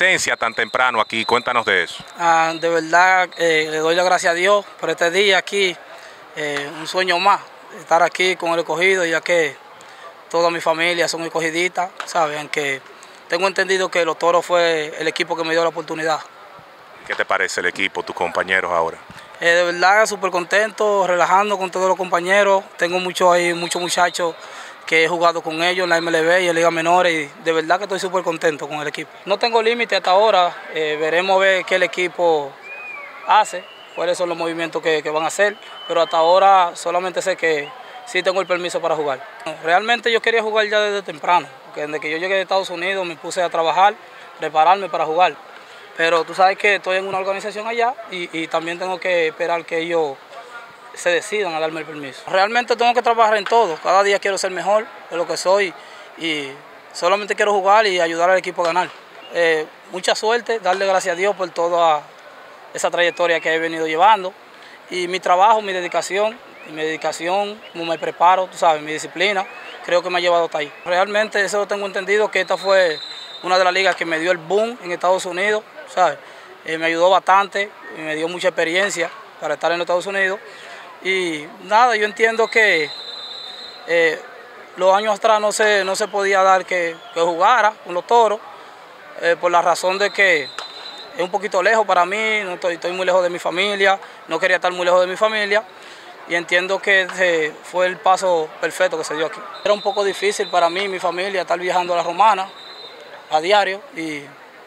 presencia tan temprano aquí. Cuéntanos de eso. De verdad, le doy las gracias a Dios por este día aquí. Un sueño más, estar aquí con el Escogido, ya que toda mi familia son escogiditas, saben que tengo entendido que los Toros fue el equipo que me dio la oportunidad. ¿Qué te parece el equipo, tus compañeros ahora? De verdad, súper contento, relajando con todos los compañeros. Tengo muchos muchachos que he jugado con ellos en la MLB y en Liga Menores, y de verdad que estoy súper contento con el equipo. No tengo límite hasta ahora, veremos a ver qué el equipo hace, cuáles son los movimientos que van a hacer, pero hasta ahora solamente sé que sí tengo el permiso para jugar. Realmente yo quería jugar ya desde temprano, porque desde que yo llegué de Estados Unidos me puse a trabajar, prepararme para jugar, pero tú sabes que estoy en una organización allá y también tengo que esperar que ellos se decidan a darme el permiso. Realmente tengo que trabajar en todo, cada día quiero ser mejor de lo que soy y solamente quiero jugar y ayudar al equipo a ganar. Mucha suerte, darle gracias a Dios por toda esa trayectoria que he venido llevando y mi trabajo, mi dedicación, como me preparo, tú sabes, mi disciplina, creo que me ha llevado hasta ahí. Realmente eso lo tengo entendido, que esta fue una de las ligas que me dio el boom en Estados Unidos, ¿sabes? Me ayudó bastante, me dio mucha experiencia para estar en los Estados Unidos. Y nada, yo entiendo que los años atrás no se podía dar que jugara con los Toros, por la razón de que es un poquito lejos para mí, estoy muy lejos de mi familia, no quería estar muy lejos de mi familia, y entiendo que fue el paso perfecto que se dio aquí. Era un poco difícil para mí y mi familia estar viajando a La Romana a diario, y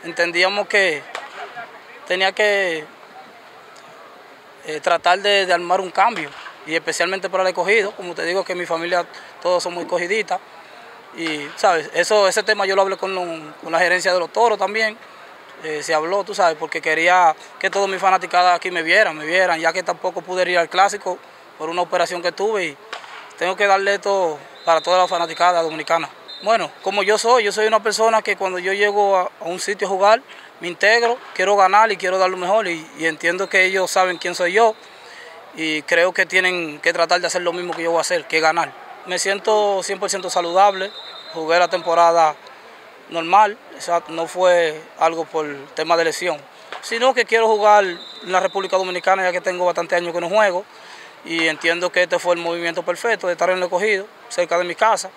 entendíamos que tenía que tratar de armar un cambio, y especialmente para el Escogido, como te digo que mi familia todos son muy escogiditas, y sabes, ese tema yo lo hablé con la gerencia de los Toros también, se habló, tú sabes, porque quería que todos mis fanaticadas aquí me vieran, ya que tampoco pude ir al Clásico por una operación que tuve, y tengo que darle esto para todas las fanaticadas dominicanas. Bueno, como yo soy una persona que cuando yo llego a un sitio a jugar, me integro, quiero ganar y quiero dar lo mejor, y entiendo que ellos saben quién soy yo y creo que tienen que tratar de hacer lo mismo que yo voy a hacer, que ganar. Me siento 100% saludable, jugué la temporada normal, o sea, no fue algo por tema de lesión, sino que quiero jugar en la República Dominicana ya que tengo bastantes años que no juego, y entiendo que este fue el movimiento perfecto de estar en el Escogido, cerca de mi casa,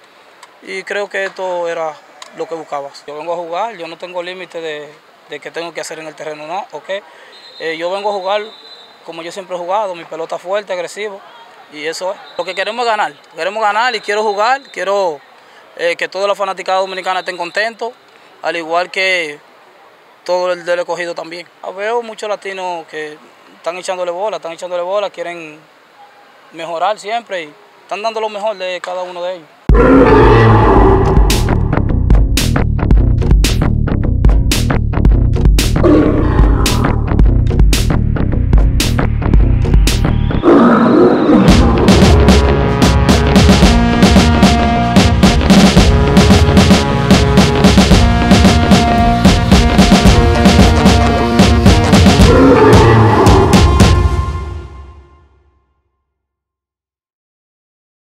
y creo que esto era lo que buscabas. Yo vengo a jugar, yo no tengo límite de qué tengo que hacer en el terreno, ¿no? Okay. Yo vengo a jugar como yo siempre he jugado, mi pelota fuerte, agresivo, y eso es. Lo que queremos es ganar, y quiero jugar, quiero que toda la fanaticada dominicana estén contentos, al igual que todo el del Escogido también. Veo muchos latinos que están echándole bola, quieren mejorar siempre y están dando lo mejor de cada uno de ellos.